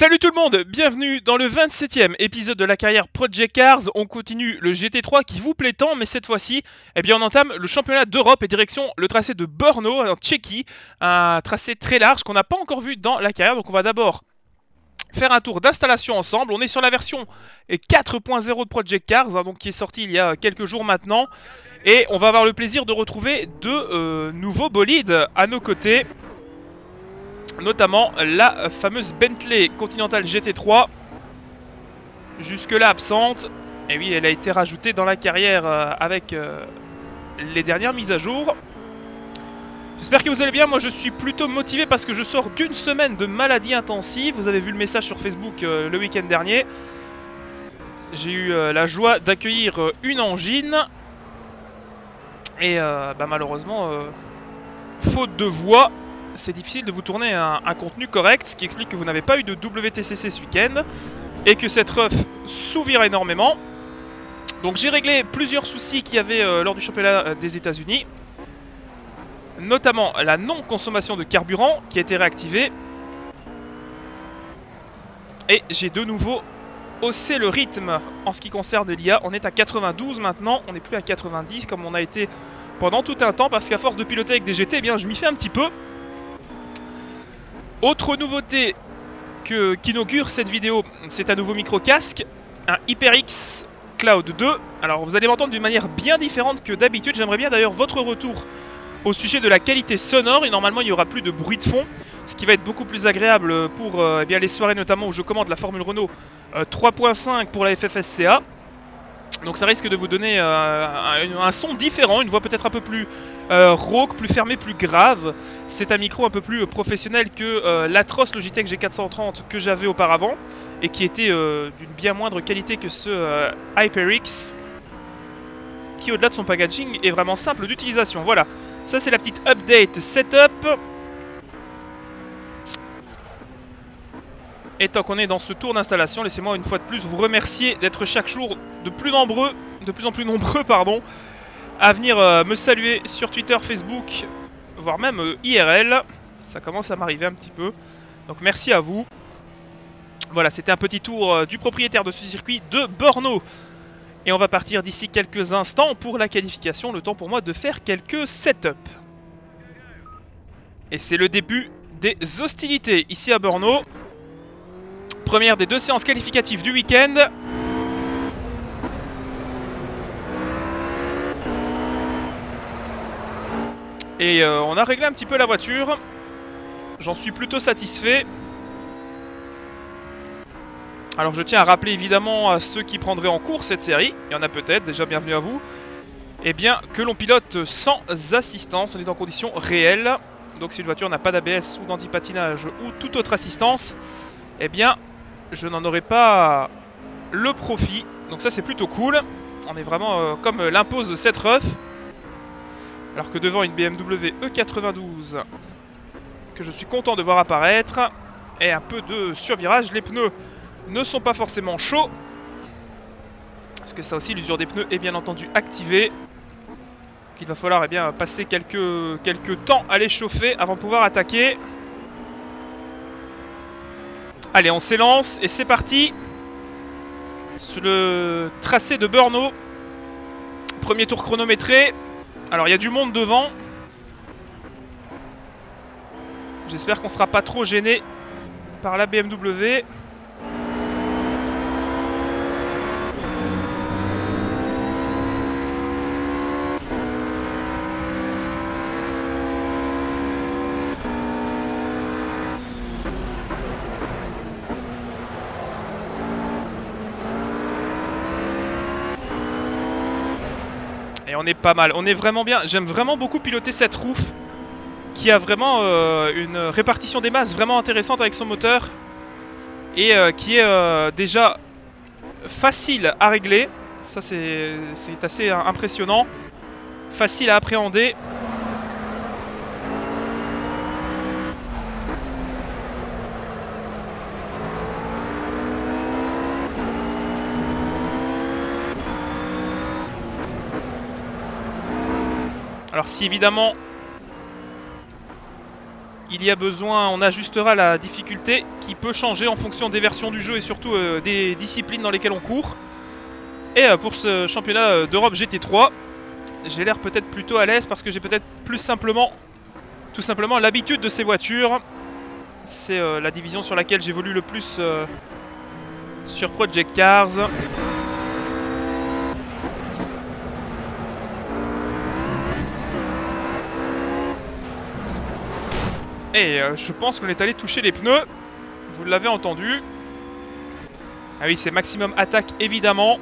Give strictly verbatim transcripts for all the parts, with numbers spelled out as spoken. Salut tout le monde, bienvenue dans le vingt-septième épisode de la carrière Project Cars. On continue le G T trois qui vous plaît tant, mais cette fois-ci, eh bien on entame le championnat d'Europe et direction le tracé de Brno en Tchéquie, un tracé très large qu'on n'a pas encore vu dans la carrière. Donc on va d'abord faire un tour d'installation ensemble. On est sur la version quatre point zéro de Project Cars, hein, donc qui est sortie il y a quelques jours maintenant, et on va avoir le plaisir de retrouver deux euh, nouveaux bolides à nos côtés. Notamment la fameuse Bentley Continental G T trois, jusque-là absente. Et oui, elle a été rajoutée dans la carrière avec les dernières mises à jour. J'espère que vous allez bien. Moi, je suis plutôt motivé parce que je sors d'une semaine de maladie intensive. Vous avez vu le message sur Facebook le week-end dernier. J'ai eu la joie d'accueillir une angine. Et euh, bah, malheureusement, euh, faute de voix, c'est difficile de vous tourner un, un contenu correct, ce qui explique que vous n'avez pas eu de W T C C ce week-end et que cette ref s'ouvre énormément. Donc j'ai réglé plusieurs soucis qu'il y avait euh, lors du championnat euh, des États-Unis, notamment la non-consommation de carburant qui a été réactivée. Et j'ai de nouveau haussé le rythme en ce qui concerne l'I A. On est à quatre-vingt-douze maintenant, on n'est plus à quatre-vingt-dix comme on a été pendant tout un temps parce qu'à force de piloter avec des G T, eh bien je m'y fais un petit peu. Autre nouveauté que, qu'inaugure cette vidéo, c'est un nouveau micro-casque, un HyperX Cloud deux. Alors vous allez m'entendre d'une manière bien différente que d'habitude. J'aimerais bien d'ailleurs votre retour au sujet de la qualité sonore. Et normalement il n'y aura plus de bruit de fond, ce qui va être beaucoup plus agréable pour euh, eh bien, les soirées notamment où je commande la Formule Renault euh, trois point cinq pour la F F S C A. Donc ça risque de vous donner euh, un, un son différent, une voix peut-être un peu plus euh, rauque, plus fermée, plus grave. C'est un micro un peu plus professionnel que euh, l'atroce Logitech G quatre cent trente que j'avais auparavant et qui était euh, d'une bien moindre qualité que ce euh, HyperX, qui au-delà de son packaging est vraiment simple d'utilisation. Voilà, ça c'est la petite update setup. Et tant qu'on est dans ce tour d'installation, laissez-moi une fois de plus vous remercier d'être chaque jour de plus nombreux, de plus en plus nombreux, pardon, à venir euh, me saluer sur Twitter, Facebook, voire même euh, I R L. Ça commence à m'arriver un petit peu. Donc merci à vous. Voilà, c'était un petit tour euh, du propriétaire de ce circuit de Brno. Et on va partir d'ici quelques instants pour la qualification. Le temps pour moi de faire quelques setups. Et c'est le début des hostilités ici à Brno. Première des deux séances qualificatives du week-end. Et euh, on a réglé un petit peu la voiture. J'en suis plutôt satisfait. Alors je tiens à rappeler évidemment à ceux qui prendraient en cours cette série, il y en a peut-être, déjà bienvenue à vous, et eh bien que l'on pilote sans assistance, on est en conditions réelles. Donc si une voiture n'a pas d'A B S ou d'antipatinage ou toute autre assistance, eh bien, je n'en aurai pas le profit. Donc ça, c'est plutôt cool. On est vraiment euh, comme l'impose cette ref. Alors que devant une B M W E quatre-vingt-douze, que je suis content de voir apparaître. Et un peu de survirage. Les pneus ne sont pas forcément chauds, parce que ça aussi, l'usure des pneus est bien entendu activée. Il va falloir eh bien, passer quelques, quelques temps à les chauffer avant de pouvoir attaquer. Allez, on s'élance et c'est parti sur le tracé de Brno. Premier tour chronométré. Alors, il y a du monde devant. J'espère qu'on ne sera pas trop gêné par la B M W. On est pas mal, on est vraiment bien. J'aime vraiment beaucoup piloter cette Rouf qui a vraiment euh, une répartition des masses vraiment intéressante avec son moteur et euh, qui est euh, déjà facile à régler. Ça c'est assez impressionnant, facile à appréhender. Alors si évidemment il y a besoin, on ajustera la difficulté qui peut changer en fonction des versions du jeu et surtout euh, des disciplines dans lesquelles on court. Et euh, pour ce championnat d'Europe G T trois, j'ai l'air peut-être plutôt à l'aise parce que j'ai peut-être plus simplement, tout simplement l'habitude de ces voitures. C'est euh, la division sur laquelle j'évolue le plus euh, sur Project Cars. Et euh, je pense qu'on est allé toucher les pneus, vous l'avez entendu. Ah oui, c'est maximum attaque évidemment.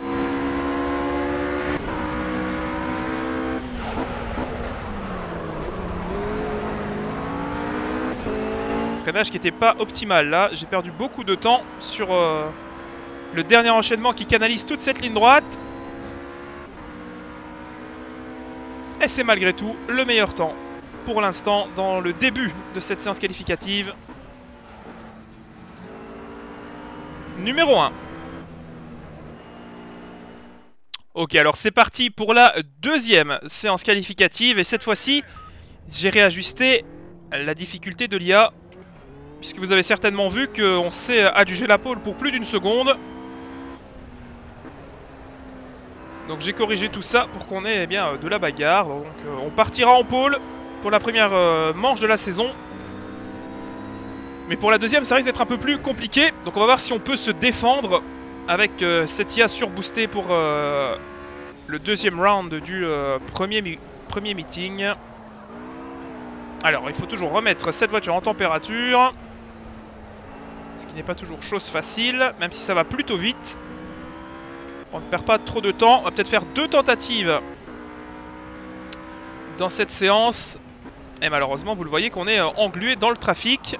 Freinage qui n'était pas optimal là, j'ai perdu beaucoup de temps sur euh, le dernier enchaînement qui canalise toute cette ligne droite. Et c'est malgré tout le meilleur temps pour l'instant dans le début de cette séance qualificative. Numéro un. Ok, alors c'est parti pour la deuxième séance qualificative. Et cette fois-ci, j'ai réajusté la difficulté de l'I A. Puisque vous avez certainement vu qu'on s'est adjugé la pole pour plus d'une seconde. Donc j'ai corrigé tout ça pour qu'on ait eh bien, de la bagarre. Donc on partira en pole pour la première euh, manche de la saison. Mais pour la deuxième, ça risque d'être un peu plus compliqué. Donc on va voir si on peut se défendre avec euh, cette I A surboostée pour euh, le deuxième round du euh, premier, mi premier meeting. Alors il faut toujours remettre cette voiture en température. Ce qui n'est pas toujours chose facile, même si ça va plutôt vite. On ne perd pas trop de temps. On va peut-être faire deux tentatives dans cette séance. Et malheureusement, vous le voyez qu'on est englué dans le trafic.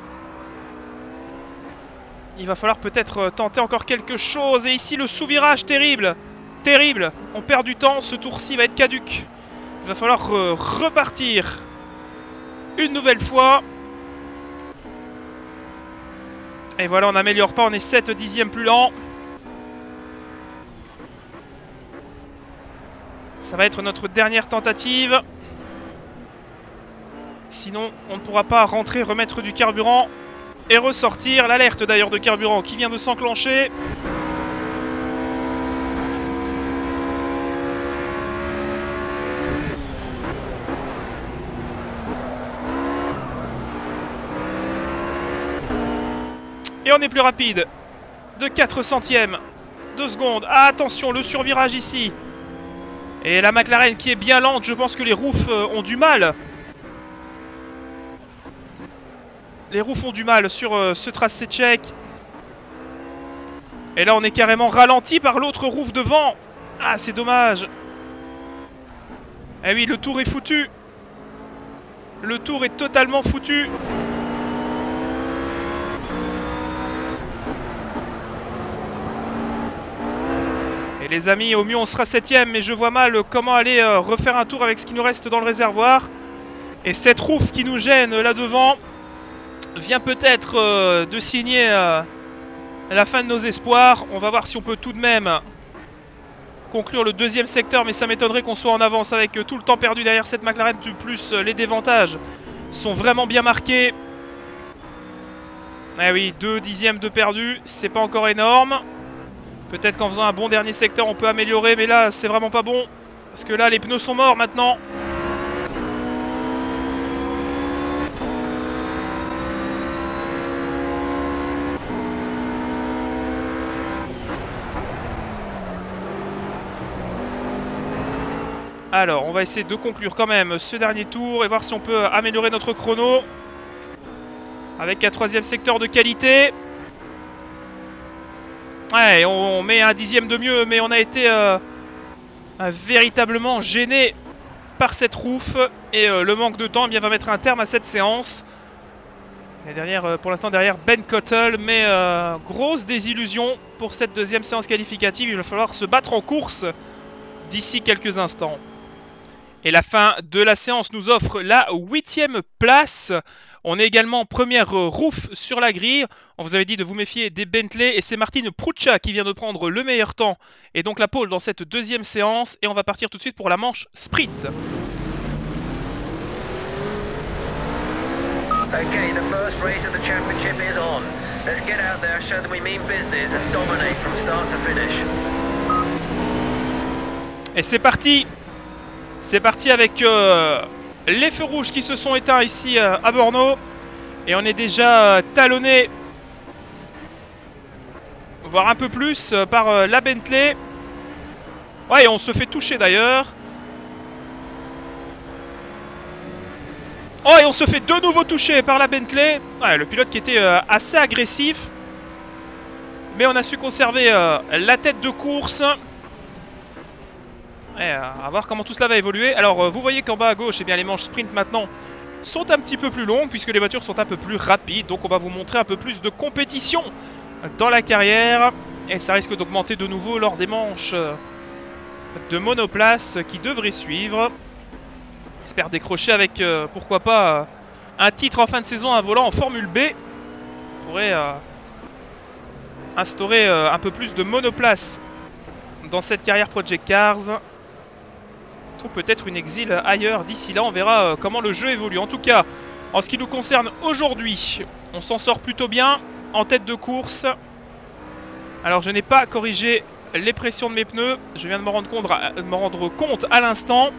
Il va falloir peut-être tenter encore quelque chose. Et ici, le sous-virage, terrible. Terrible. On perd du temps. Ce tour-ci va être caduc. Il va falloir euh, repartir une nouvelle fois. Et voilà, on n'améliore pas. On est sept dixièmes plus lent. Ça va être notre dernière tentative. Sinon, on ne pourra pas rentrer, remettre du carburant et ressortir. L'alerte d'ailleurs de carburant qui vient de s'enclencher. Et on est plus rapide de quatre centièmes de seconde. Ah, attention, le survirage ici. Et la McLaren qui est bien lente. Je pense que les Rouf ont du mal. Les roues font du mal sur euh, ce tracé tchèque. Et là, on est carrément ralenti par l'autre roue devant. Ah, c'est dommage. Eh oui, le tour est foutu. Le tour est totalement foutu. Et les amis, au mieux, on sera septième. Mais je vois mal comment aller euh, refaire un tour avec ce qui nous reste dans le réservoir. Et cette roue qui nous gêne là devant vient peut-être euh, de signer euh, la fin de nos espoirs. On va voir si on peut tout de même conclure le deuxième secteur, mais ça m'étonnerait qu'on soit en avance avec euh, tout le temps perdu derrière cette McLaren. De plus, euh, les dévantages sont vraiment bien marqués. Ah oui, deux dixièmes de perdu, c'est pas encore énorme. Peut-être qu'en faisant un bon dernier secteur, on peut améliorer, mais là, c'est vraiment pas bon. Parce que là, les pneus sont morts maintenant. Alors, on va essayer de conclure quand même ce dernier tour et voir si on peut améliorer notre chrono avec un troisième secteur de qualité. Ouais, on met un dixième de mieux, mais on a été euh, véritablement gêné par cette rouffe. Et euh, le manque de temps eh bien, va mettre un terme à cette séance. Et derrière, pour l'instant derrière Ben Cottle, mais euh, grosse désillusion pour cette deuxième séance qualificative. Il va falloir se battre en course d'ici quelques instants. Et la fin de la séance nous offre la huitième place. On est également première rouf sur la grille. On vous avait dit de vous méfier des Bentley. Et c'est Martine Prucha qui vient de prendre le meilleur temps. Et donc la pole dans cette deuxième séance. Et on va partir tout de suite pour la manche sprint. Okay, the first race of the championship is on. Let's get out there, show that we mean business and dominate from start to finish. Et c'est parti. C'est parti avec euh, les feux rouges qui se sont éteints ici euh, à Brno. Et on est déjà euh, talonné, voire un peu plus, euh, par euh, la Bentley. Ouais, et on se fait toucher d'ailleurs. Oh, et on se fait de nouveau toucher par la Bentley. Ouais, le pilote qui était euh, assez agressif. Mais on a su conserver euh, la tête de course. Ouais, à voir comment tout cela va évoluer. Alors, euh, vous voyez qu'en bas à gauche, eh bien, les manches sprint maintenant sont un petit peu plus longues puisque les voitures sont un peu plus rapides. Donc, on va vous montrer un peu plus de compétition dans la carrière. Et ça risque d'augmenter de nouveau lors des manches de monoplace qui devraient suivre. J'espère décrocher avec, euh, pourquoi pas, euh, un titre en fin de saison, un volant en Formule B. On pourrait euh, instaurer euh, un peu plus de monoplace dans cette carrière Project Cars. Ou peut-être une exil ailleurs d'ici là, on verra euh, comment le jeu évolue. En tout cas, en ce qui nous concerne aujourd'hui, on s'en sort plutôt bien en tête de course. Alors je n'ai pas corrigé les pressions de mes pneus, je viens de me rendre compte, de me rendre compte à l'instant.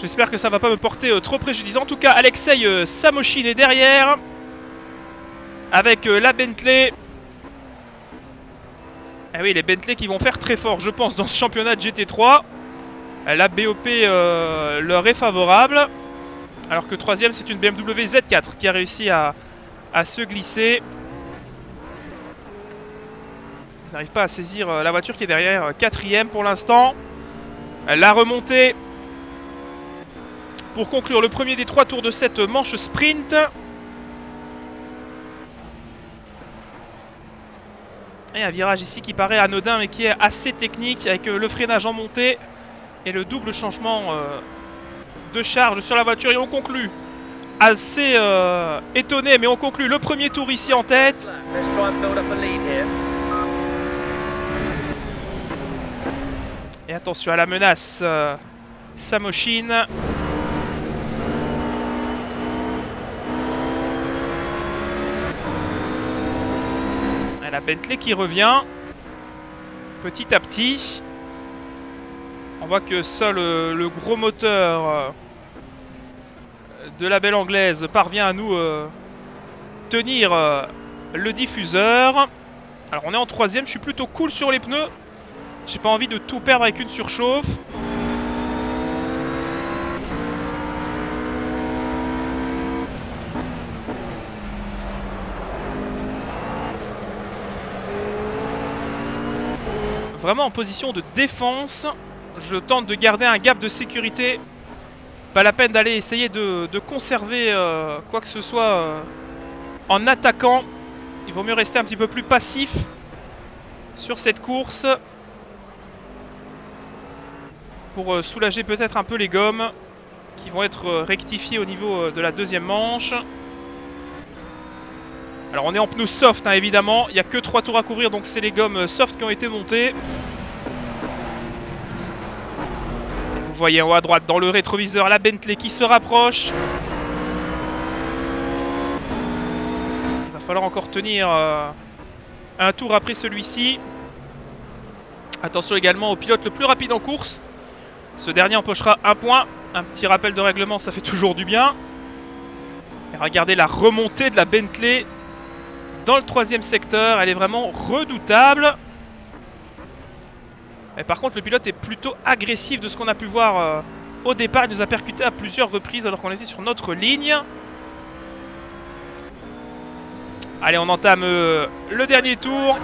J'espère que ça ne va pas me porter euh, trop préjudice. En tout cas, Alexei euh, Samokhin est derrière. Avec euh, la Bentley. Ah oui, les Bentley qui vont faire très fort, je pense, dans ce championnat de G T trois. La B O P euh, leur est favorable. Alors que troisième, c'est une B M W Z quatre qui a réussi à, à se glisser. Ils n'arrivent pas à saisir euh, la voiture qui est derrière. Euh, quatrième pour l'instant. La remontée. Pour conclure le premier des trois tours de cette manche sprint. Et un virage ici qui paraît anodin mais qui est assez technique avec le freinage en montée et le double changement euh, de charge sur la voiture. Et on conclut assez euh, étonné, mais on conclut le premier tour ici en tête. Et attention à la menace euh, Samokhin. La Bentley qui revient petit à petit. On voit que seul euh, le gros moteur euh, de la belle anglaise parvient à nous euh, tenir euh, le diffuseur. Alors on est en troisième, je suis plutôt cool sur les pneus. J'ai pas envie de tout perdre avec une surchauffe. Vraiment en position de défense, je tente de garder un gap de sécurité. Pas la peine d'aller essayer de, de conserver euh, quoi que ce soit euh, en attaquant. Il vaut mieux rester un petit peu plus passif sur cette course pour euh, soulager peut-être un peu les gommes qui vont être euh, rectifiées au niveau euh, de la deuxième manche. Alors on est en pneus soft hein, évidemment, il n'y a que trois tours à courir donc c'est les gommes soft qui ont été montées. Et vous voyez en haut à droite dans le rétroviseur la Bentley qui se rapproche. Il va falloir encore tenir euh, un tour après celui-ci. Attention également au pilote le plus rapide en course. Ce dernier empochera un point, un petit rappel de règlement ça fait toujours du bien. Et regardez la remontée de la Bentley dans le troisième secteur, elle est vraiment redoutable. Et par contre le pilote est plutôt agressif de ce qu'on a pu voir euh, au départ. Il nous a percuté à plusieurs reprises alors qu'on était sur notre ligne. Allez, on entame euh, le dernier tour.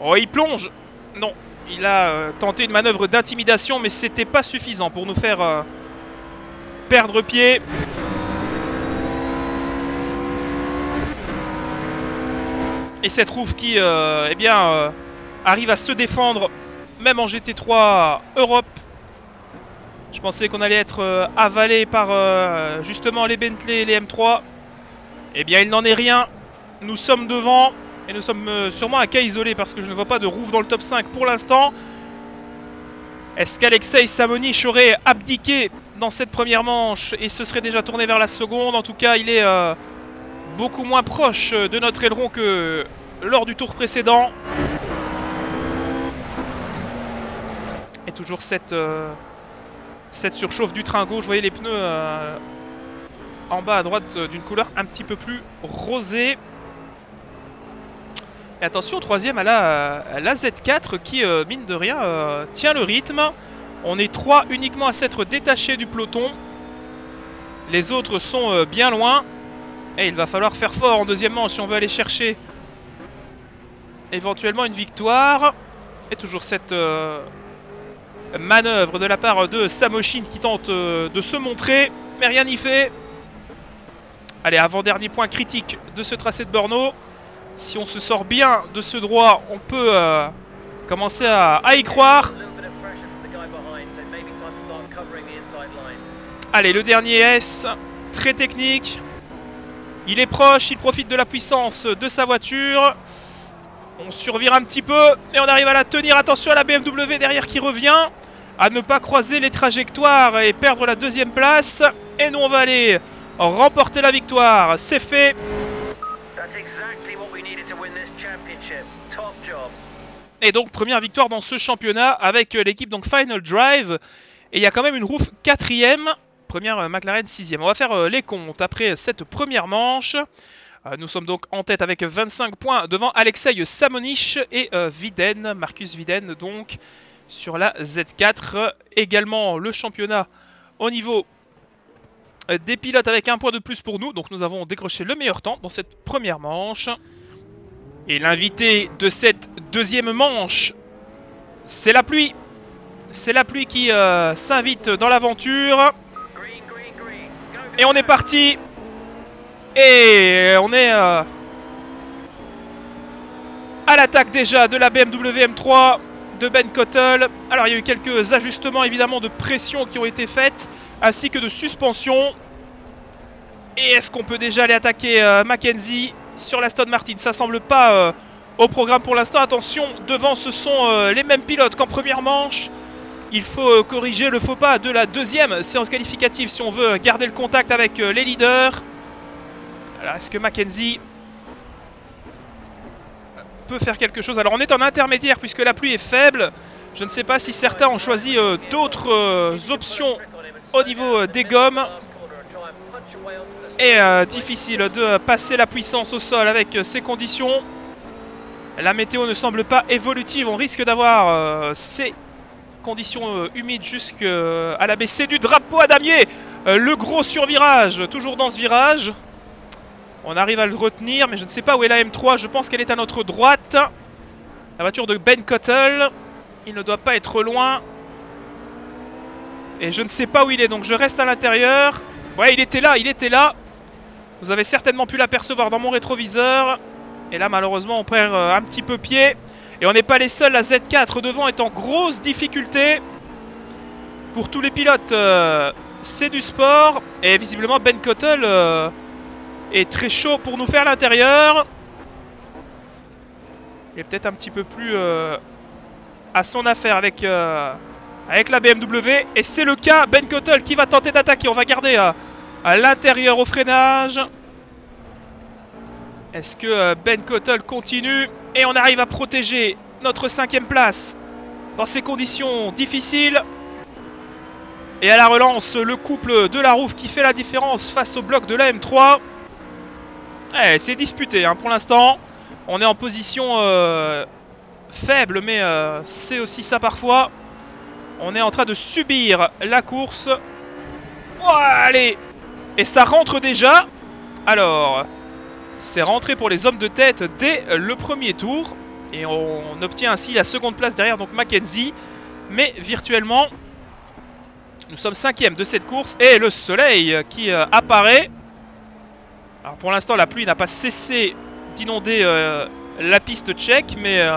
Oh, il plonge. Non. Il a euh, tenté une manœuvre d'intimidation, mais c'était pas suffisant pour nous faire euh, perdre pied. Et cette Rouf qui euh, eh bien, euh, arrive à se défendre, même en G T trois Europe. Je pensais qu'on allait être euh, avalé par euh, justement les Bentley et les M trois. Eh bien, il n'en est rien. Nous sommes devant. Et nous sommes sûrement un cas isolé parce que je ne vois pas de Rouf dans le top cinq pour l'instant. Est-ce qu'Alexei Samokhin aurait abdiqué dans cette première manche et se serait déjà tourné vers la seconde? En tout cas, il est euh, beaucoup moins proche de notre aileron que lors du tour précédent. Et toujours cette, euh, cette surchauffe du train gauche. Vous voyez les pneus euh, en bas à droite d'une couleur un petit peu plus rosée. Et attention, troisième à la, à la Z quatre qui, euh, mine de rien, euh, tient le rythme. On est trois uniquement à s'être détachés du peloton. Les autres sont euh, bien loin. Et il va falloir faire fort en deuxième manche si on veut aller chercher éventuellement une victoire. Et toujours cette euh, manœuvre de la part de Samokhin qui tente euh, de se montrer. Mais rien n'y fait. Allez, avant-dernier point critique de ce tracé de Brno. Si on se sort bien de ce droit, on peut euh, commencer à, à y croire. Allez, le dernier S, très technique. Il est proche, il profite de la puissance de sa voiture. On survire un petit peu, mais on arrive à la tenir. Attention à la B M W derrière qui revient. À ne pas croiser les trajectoires et perdre la deuxième place. Et nous, on va aller remporter la victoire. C'est fait. Et donc première victoire dans ce championnat avec l'équipe donc Final Drive. Et il y a quand même une Rouf quatrième, première euh, McLaren sixième. On va faire euh, les comptes après cette première manche. Euh, nous sommes donc en tête avec vingt-cinq points devant Alexei Samokhin et euh, Wideen, Marcus Wideen donc sur la Z quatre. Euh, également le championnat au niveau euh, des pilotes avec un point de plus pour nous. Donc nous avons décroché le meilleur temps dans cette première manche. Et l'invité de cette deuxième manche, c'est la pluie. C'est la pluie qui euh, s'invite dans l'aventure. Et on est parti. Et on est euh, à l'attaque déjà de la B M W M trois de Ben Cottle. Alors il y a eu quelques ajustements évidemment de pression qui ont été faits, ainsi que de suspension. Et est-ce qu'on peut déjà aller attaquer euh, McKenzie ? Sur l'Aston Martin, ça semble pas euh, au programme pour l'instant. Attention, devant ce sont euh, les mêmes pilotes qu'en première manche. Il faut euh, corriger le faux pas de la deuxième séance qualificative si on veut garder le contact avec euh, les leaders. Alors est-ce que McKenzie peut faire quelque chose? Alors on est en intermédiaire puisque la pluie est faible. Je ne sais pas si certains ont choisi euh, d'autres euh, options au niveau euh, des gommes. Et euh, difficile de passer la puissance au sol avec euh, ces conditions. La météo ne semble pas évolutive. On risque d'avoir euh, ces conditions euh, humides jusqu'à la baissée du drapeau à damier. Euh, le gros survirage, toujours dans ce virage. On arrive à le retenir, mais je ne sais pas où est la M trois. Je pense qu'elle est à notre droite. La voiture de Ben Cottle. Il ne doit pas être loin. Et je ne sais pas où il est, donc je reste à l'intérieur. Ouais, il était là, il était là. Vous avez certainement pu l'apercevoir dans mon rétroviseur. Et là, malheureusement, on perd euh, un petit peu pied. Et on n'est pas les seuls. La Z quatre devant est en grosse difficulté. Pour tous les pilotes, euh, c'est du sport. Et visiblement, Ben Cottle euh, est très chaud pour nous faire l'intérieur. Il est peut-être un petit peu plus euh, à son affaire avec, euh, avec la B M W. Et c'est le cas. Ben Cottle qui va tenter d'attaquer. On va garder... Euh, à l'intérieur au freinage. Est-ce que Ben Cottle continue? Et on arrive à protéger notre cinquième place dans ces conditions difficiles. Et à la relance, le couple de la Rouf qui fait la différence face au bloc de la M trois. Eh, c'est disputé hein, pour l'instant. On est en position euh, faible, mais euh, c'est aussi ça parfois. On est en train de subir la course. Oh, allez! Et ça rentre déjà. Alors, c'est rentré pour les hommes de tête dès le premier tour. Et on obtient ainsi la seconde place derrière, donc McKenzie. Mais virtuellement, nous sommes cinquième de cette course. Et le soleil qui euh, apparaît. Alors pour l'instant, la pluie n'a pas cessé d'inonder euh, la piste tchèque. Mais euh,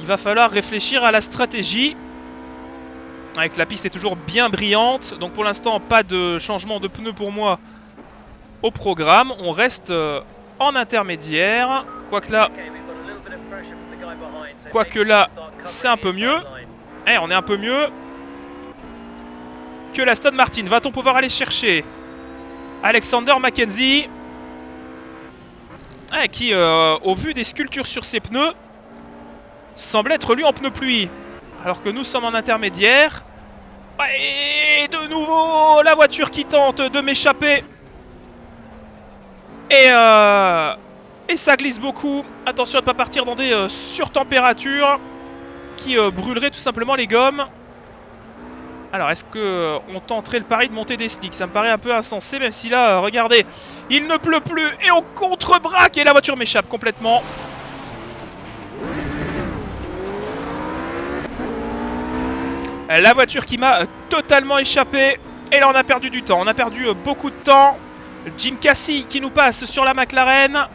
il va falloir réfléchir à la stratégie. Avec la piste est toujours bien brillante. Donc pour l'instant pas de changement de pneus pour moi au programme. On reste euh, en intermédiaire. Quoique là, Quoique là c'est un peu mieux. Eh, hey, on est un peu mieux que l'Aston Martin. Va-t-on pouvoir aller chercher Alexander McKenzie, ah, qui, euh, au vu des sculptures sur ses pneus, semble être lui en pneu pluie. Alors que nous sommes en intermédiaire. Et de nouveau, la voiture qui tente de m'échapper. Et, euh, et ça glisse beaucoup. Attention à ne pas partir dans des euh, surtempératures qui euh, brûleraient tout simplement les gommes. Alors, est-ce qu'on euh, tenterait le pari de monter des slicks? Ça me paraît un peu insensé, même si là, euh, regardez, il ne pleut plus et on contre-braque et la voiture m'échappe complètement. La voiture qui m'a euh, totalement échappé. Et là, on a perdu du temps. On a perdu euh, beaucoup de temps. Jim Cassie qui nous passe sur la McLaren.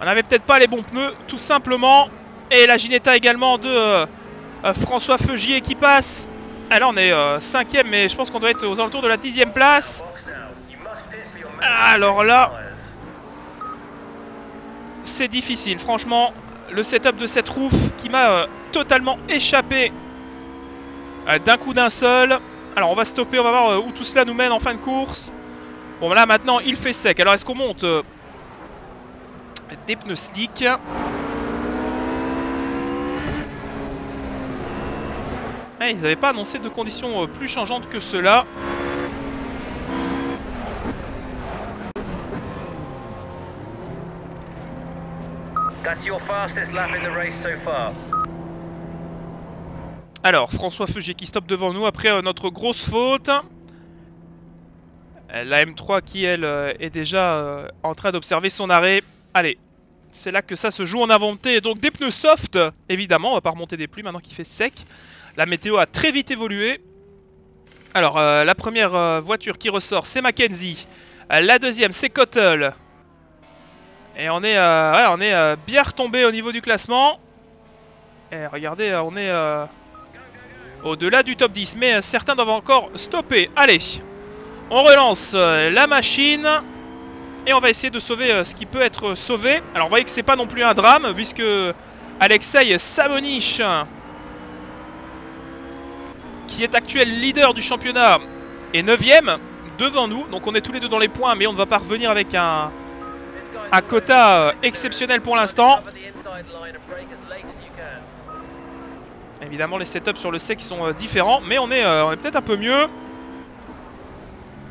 On n'avait peut-être pas les bons pneus, tout simplement. Et la Ginetta également de euh, euh, François Feugier qui passe. Ah là, on est cinquième, euh, mais je pense qu'on doit être aux alentours de la dixième place. Alors là, c'est difficile. Franchement, le setup de cette Rouf qui m'a euh, totalement échappé euh, d'un coup d'un seul. Alors, on va stopper, on va voir euh, où tout cela nous mène en fin de course. Bon, là, maintenant, il fait sec. Alors, est-ce qu'on monte euh, des pneus slick? Eh, ils n'avaient pas annoncé de conditions euh, plus changeantes que cela. Alors, François Feugier qui stoppe devant nous après euh, notre grosse faute. La M trois qui, elle, euh, est déjà euh, en train d'observer son arrêt. Allez, c'est là que ça se joue. On a inventé donc des pneus soft, évidemment. On va pas remonter des pluies maintenant qu'il fait sec. La météo a très vite évolué. Alors, euh, la première euh, voiture qui ressort, c'est McKenzie. Euh, la deuxième, c'est Cottle. Et on est, euh, ouais, on est euh, bien retombé au niveau du classement. Et regardez, on est euh, au-delà du top dix. Mais euh, certains doivent encore stopper. Allez, on relance euh, la machine. Et on va essayer de sauver euh, ce qui peut être sauvé. Alors, vous voyez que c'est pas non plus un drame, puisque Alexei Samokhin, qui est actuel leader du championnat, et neuvième devant nous. Donc on est tous les deux dans les points, mais on ne va pas revenir avec un, un quota exceptionnel pour l'instant. Évidemment, les setups sur le sec sont différents, mais on est, euh, on est peut-être un peu mieux.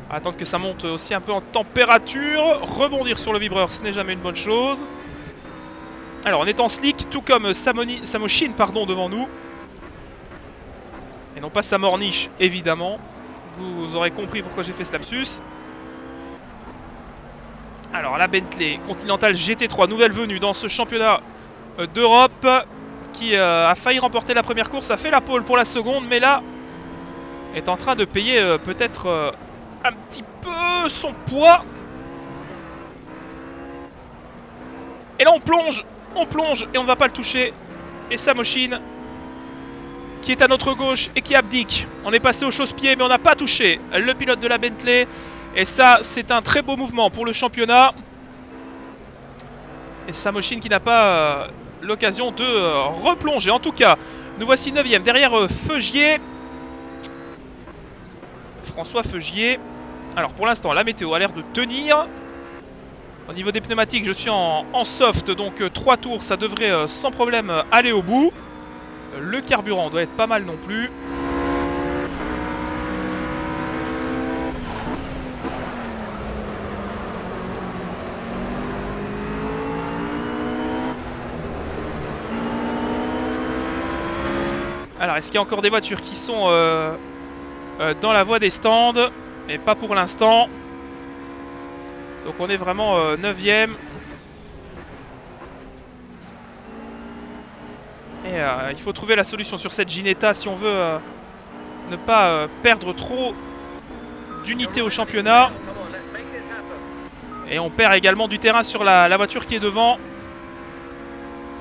On va attendre que ça monte aussi un peu en température. Rebondir sur le vibreur, ce n'est jamais une bonne chose. Alors, on est en slick, tout comme Samokhin, pardon, devant nous. Et non pas sa morniche, évidemment. Vous aurez compris pourquoi j'ai fait ce lapsus. Alors la Bentley Continental G T trois, nouvelle venue dans ce championnat d'Europe, qui euh, a failli remporter la première course, a fait la pole pour la seconde, mais là est en train de payer euh, peut-être euh, un petit peu son poids. Et là on plonge, on plonge et on ne va pas le toucher. Et Samokhin, qui est à notre gauche et qui abdique. On est passé au chausse-pied, mais on n'a pas touché le pilote de la Bentley. Et ça, c'est un très beau mouvement pour le championnat. Et Samokhin qui n'a pas euh, l'occasion de euh, replonger. En tout cas, nous voici neuvième derrière euh, Feugier. François Feugier. Alors pour l'instant, la météo a l'air de tenir. Au niveau des pneumatiques, je suis en, en soft. Donc euh, trois tours, ça devrait euh, sans problème euh, aller au bout. Le carburant doit être pas mal non plus. Alors, est-ce qu'il y a encore des voitures qui sont euh, euh, dans la voie des stands? Mais pas pour l'instant. Donc on est vraiment euh, neuvième. Et euh, il faut trouver la solution sur cette Ginetta si on veut euh, ne pas euh, perdre trop d'unités au championnat. Et on perd également du terrain sur la, la voiture qui est devant.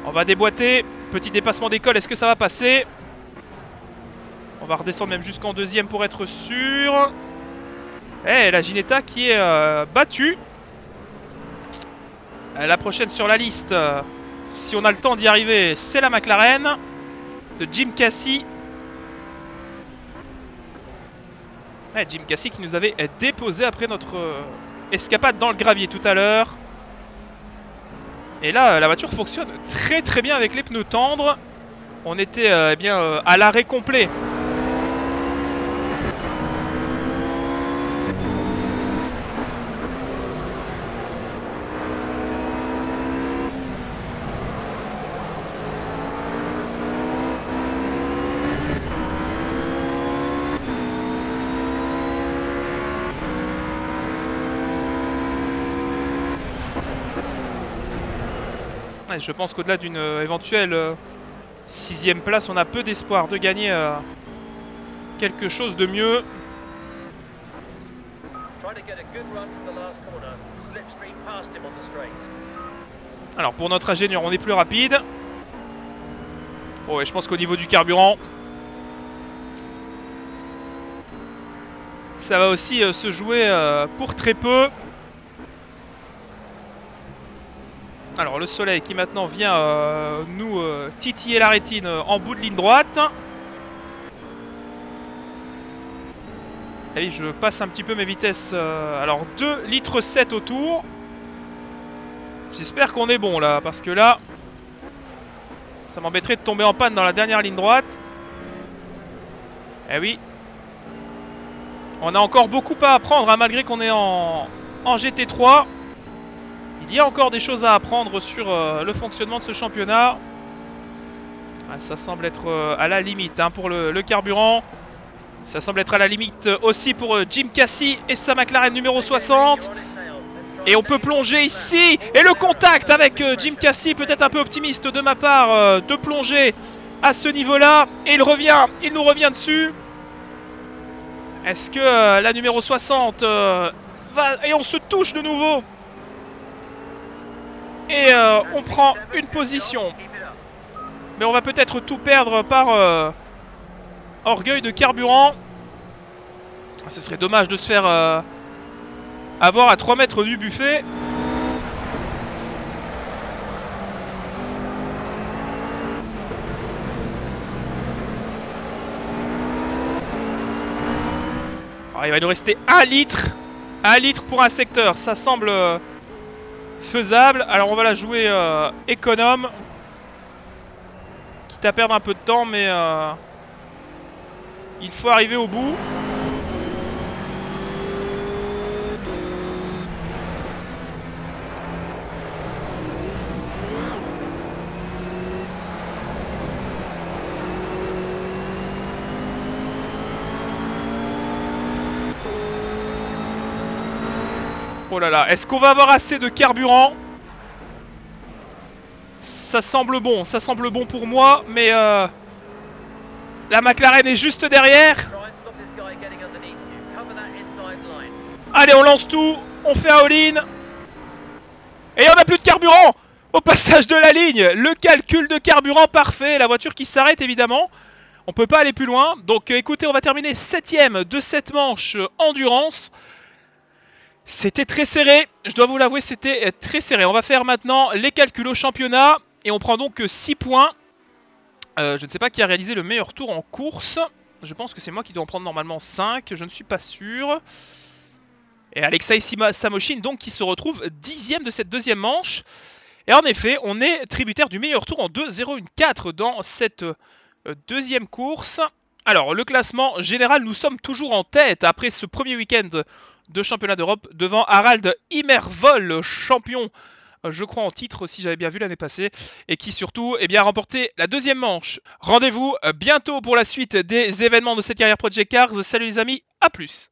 On va déboîter. Petit dépassement d'école, est-ce que ça va passer? On va redescendre même jusqu'en deuxième pour être sûr. Et la Ginetta qui est euh, battue. La prochaine sur la liste, Euh, si on a le temps d'y arriver, c'est la McLaren de Jim Cassie. Ouais, Jim Cassie qui nous avait déposé après notre escapade dans le gravier tout à l'heure. Et là, la voiture fonctionne très très bien avec les pneus tendres. On était euh, eh bien, euh, à l'arrêt complet. Je pense qu'au-delà d'une euh, éventuelle euh, sixième place, on a peu d'espoir de gagner euh, quelque chose de mieux. Alors pour notre ingénieur, on est plus rapide. Bon, ouais, je pense qu'au niveau du carburant, ça va aussi euh, se jouer euh, pour très peu. Alors le soleil qui maintenant vient euh, nous euh, titiller la rétine euh, en bout de ligne droite. Et je passe un petit peu mes vitesses. Euh, alors deux litres sept au tour. J'espère qu'on est bon là, parce que là, ça m'embêterait de tomber en panne dans la dernière ligne droite. Eh oui. On a encore beaucoup à apprendre, hein, malgré qu'on est en, en G T trois. Il y a encore des choses à apprendre sur euh, le fonctionnement de ce championnat. Ah, ça semble être euh, à la limite hein, pour le, le carburant. Ça semble être à la limite euh, aussi pour euh, Jim Cassie et sa McLaren numéro soixante. Et on peut plonger ici. Et le contact avec euh, Jim Cassie, peut-être un peu optimiste de ma part, euh, de plonger à ce niveau-là. Et il revient, il nous revient dessus. Est-ce que euh, la numéro soixante euh, va... Et on se touche de nouveau. Et euh, on prend une position. Mais on va peut-être tout perdre par euh, orgueil de carburant. Ce serait dommage de se faire euh, avoir à trois mètres du buffet. Alors, il va nous rester un litre. un litre pour un secteur. Ça semble... Euh, faisable. Alors on va la jouer euh, économe, quitte à perdre un peu de temps, mais euh, il faut arriver au bout. Oh là là, est-ce qu'on va avoir assez de carburant? Ça semble bon, ça semble bon pour moi, mais euh, la McLaren est juste derrière. Allez, on lance tout, on fait un all-in. Et on n'a plus de carburant au passage de la ligne. Le calcul de carburant parfait, la voiture qui s'arrête évidemment. On peut pas aller plus loin. Donc euh, écoutez, on va terminer septième de cette manche euh, endurance. C'était très serré, je dois vous l'avouer, c'était très serré. On va faire maintenant les calculs au championnat et on prend donc six points. Euh, je ne sais pas qui a réalisé le meilleur tour en course. Je pense que c'est moi qui dois en prendre normalement cinq, je ne suis pas sûr. Et Alexei Samokhin donc qui se retrouve dixième de cette deuxième manche. Et en effet, on est tributaire du meilleur tour en deux zéro un quatre dans cette deuxième course. Alors, le classement général, nous sommes toujours en tête après ce premier week-end de championnat d'Europe devant Harald Immervoll, champion, je crois en titre si j'avais bien vu l'année passée, et qui surtout eh bien, a remporté la deuxième manche. Rendez-vous bientôt pour la suite des événements de cette carrière Project Cars. Salut les amis, à plus.